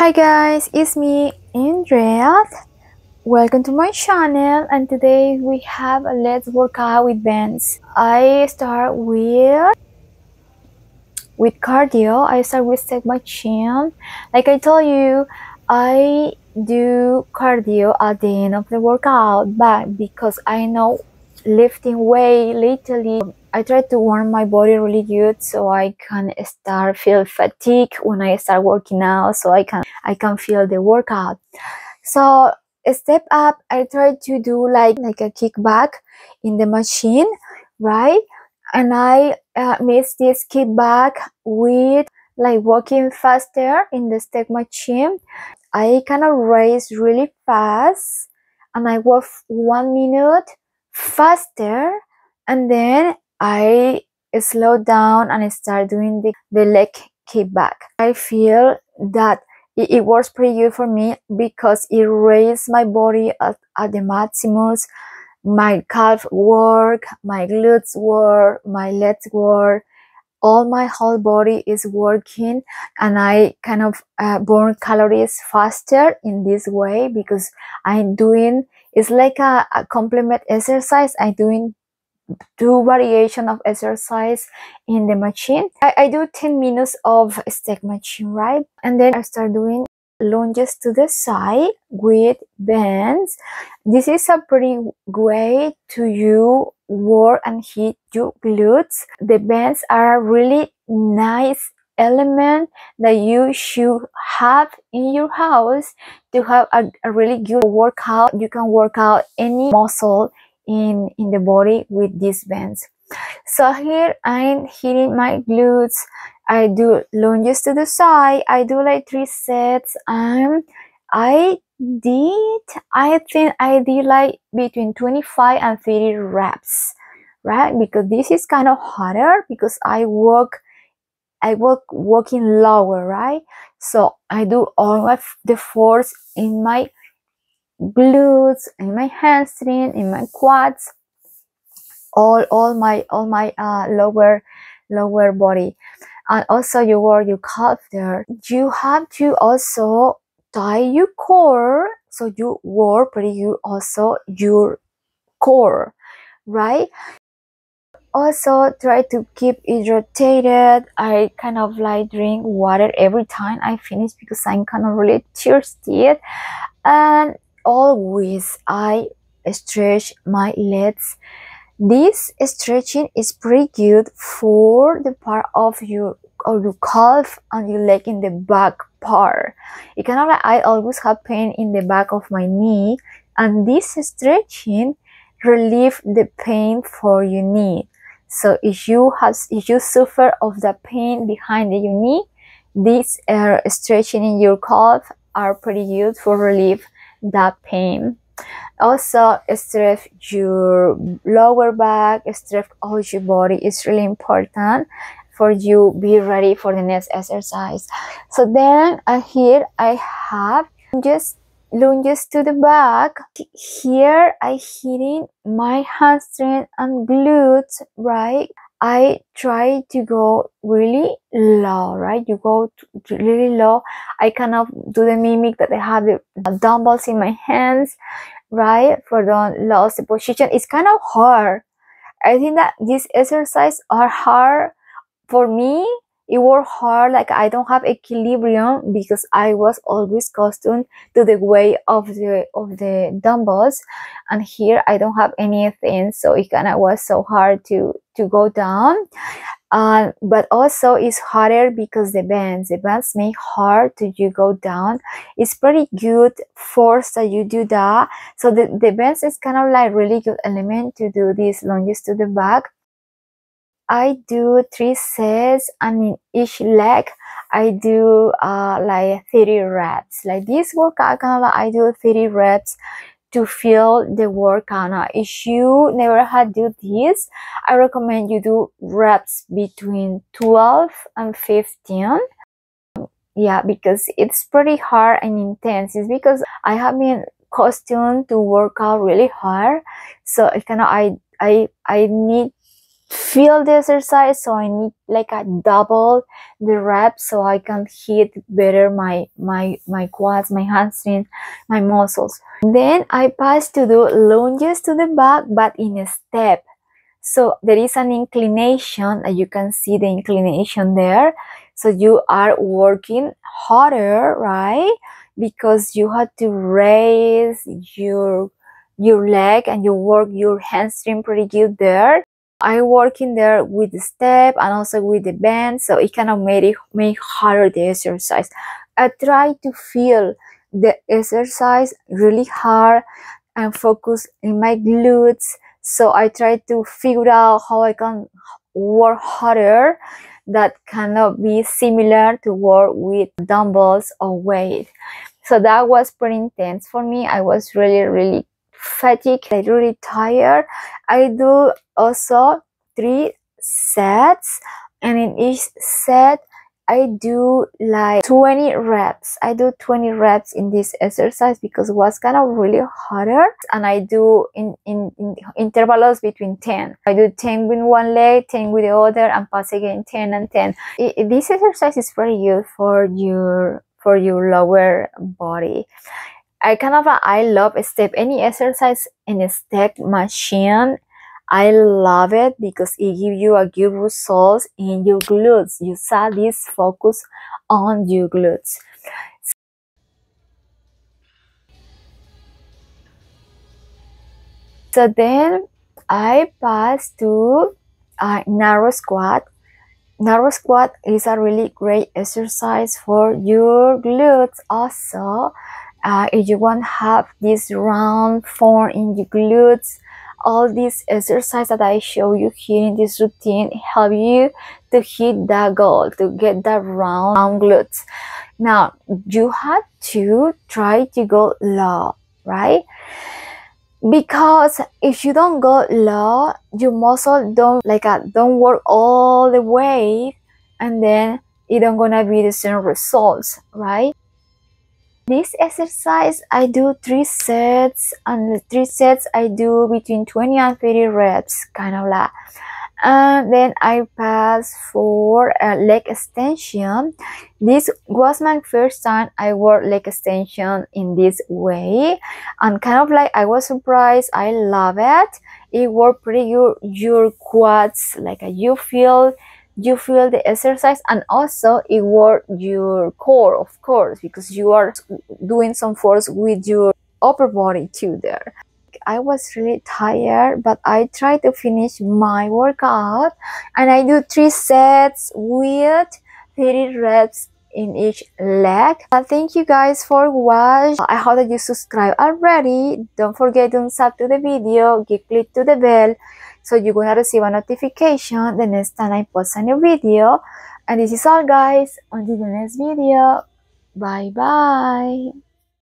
Hi guys, it's me Andrea. Welcome to my channel, and today we have a let's work out with bands. I start with cardio. I start with step by chin. Like I told you, I do cardio at the end of the workout, but because I know lifting weight lately, I try to warm my body really good so I can start feel fatigue when I start working out, so I can feel the workout. So step up, I try to do like a kickback in the machine, right? And I mix this kickback with like walking faster in the step machine. I kind of race really fast and I walk 1 minute faster, and then I slow down and I start doing the leg kickback. I feel that it works pretty good for me because it raises my body at the maximum. My calf work, my glutes work, my legs work, all my whole body is working, and I kind of burn calories faster in this way because I'm doing, it's like a complement exercise. I'm doing two variation of exercise in the machine. I do 10 minutes of step machine, right? And then I start doing lunges to the side with bands. This is a pretty way to you work and hit your glutes. The bands are a really nice element that you should have in your house to have a really good workout. You can work out any muscle in the body with these bands. So here I'm hitting my glutes. I do lunges to the side. I do like 3 sets. I think I did like between 25 and 30 reps, right? Because this is kind of harder because I work lower, right? So I do all of the force in my glutes, in my hamstring, in my quads, all my lower body. And also you work your calf there. You have to also tie your core, so you work pretty good also your core, right? Also try to keep hydrated. I kind of like drink water every time I finish because I'm kind of really thirsty, and always I stretch my legs. This stretching is pretty good for the part of your calf and your leg in the back part. It kind of like I always have pain in the back of my knee, and this stretching relieves the pain for your knee. So if you suffer of the pain behind your knee, these stretching in your calf are pretty good for relief that pain. Also stretch your lower back, stretch all your body. It's really important for you be ready for the next exercise. So then here I have just lunges to the back. Here I hitting my hamstring and glutes, right? I try to go really low, right? You go really low. I cannot do the mimic that I have the dumbbells in my hands, right? For don't lose the position. It's kind of hard. I think that these exercises are hard for me. It was hard, like I don't have equilibrium because I was always accustomed to the weight of the dumbbells, and here I don't have anything, so it kind of was so hard to go down. But also it's harder because the bands make hard to you go down. It's pretty good force that you do that. So the bands is kind of like really good element to do these lunges to the back. I do 3 sets, and in each leg I do like 30 reps. Like this workout, kind of like I do 30 reps to feel the workout. If you never had do this, I recommend you do reps between 12 and 15. Yeah, because it's pretty hard and intense. It's because I have been accustomed to work out really hard, so it's kind of I need feel the exercise, so I need like a double the rep so I can hit better my quads, my hamstrings, my muscles. Then I pass to do lunges to the back, but in a step. So there is an inclination, and you can see the inclination there. So you are working harder, right? Because you have to raise your leg and you work your hamstring pretty good there. I work in there with the step and also with the band, so it kind of make harder the exercise. I try to feel the exercise really hard and focus in my glutes, so I try to figure out how I can work harder that cannot be similar to work with dumbbells or weight. So that was pretty intense for me. I was really fatigued, really tired. I do also 3 sets, and in each set I do like 20 reps. I do 20 reps in this exercise because it was kind of really harder. And I do in intervals between 10. I do 10 with one leg, 10 with the other, and pass again 10 and 10. This exercise is very good for your lower body. I love a step. Any exercise in a step machine, I love it because it gives you a good results in your glutes. You saw this focus on your glutes. So then I pass to narrow squat. Narrow squat is a really great exercise for your glutes also. If you want to have this round form in your glutes, all these exercises that I show you here in this routine help you to hit that goal, to get that round glutes. Now, you have to try to go low, right? Because if you don't go low, your muscle don't work all the way, and then it don't gonna be the same results, right? This exercise I do 3 sets, and the 3 sets I do between 20 and 30 reps, kind of like. And then I pass for leg extension. This was my first time I worked leg extension in this way, and kind of like I was surprised. I love it. It worked pretty good your quads, like you feel the exercise, and also it works your core, of course, because you are doing some force with your upper body too there. I was really tired, but I tried to finish my workout, and I do 3 sets with 30 reps in each leg. Thank you guys for watching. I hope that you subscribe already. Don't forget to sub to the video, click to the bell, so you're gonna receive a notification the next time I post a new video. And this is all, guys. Until the next video. Bye bye.